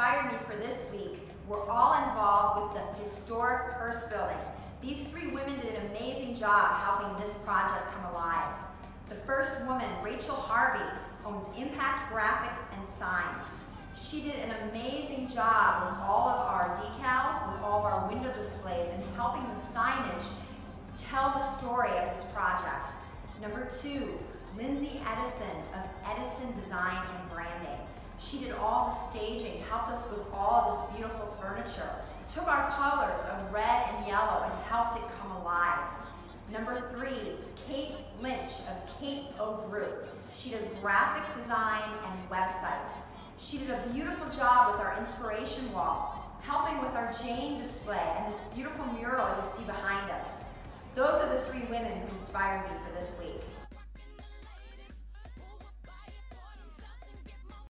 inspired me for this week were all involved with the Historic Purse Building. These three women did an amazing job helping this project come alive. The first woman, Rachel Harvey, owns Impact Graphics and Signs. She did an amazing job on all of our decals, with all of our window displays, and helping the signage tell the story of this project. Number two, Lindsey Edison of Edison Design and Branding. She did all the staging, helped us with all this beautiful furniture, took our colors of red and yellow and helped it come alive. Number three, Kate Lynch of KateOGroup. She does graphic design and websites. She did a beautiful job with our inspiration wall, helping with our Jane display and this beautiful mural you see behind us. Those are the three women who inspired me for this week.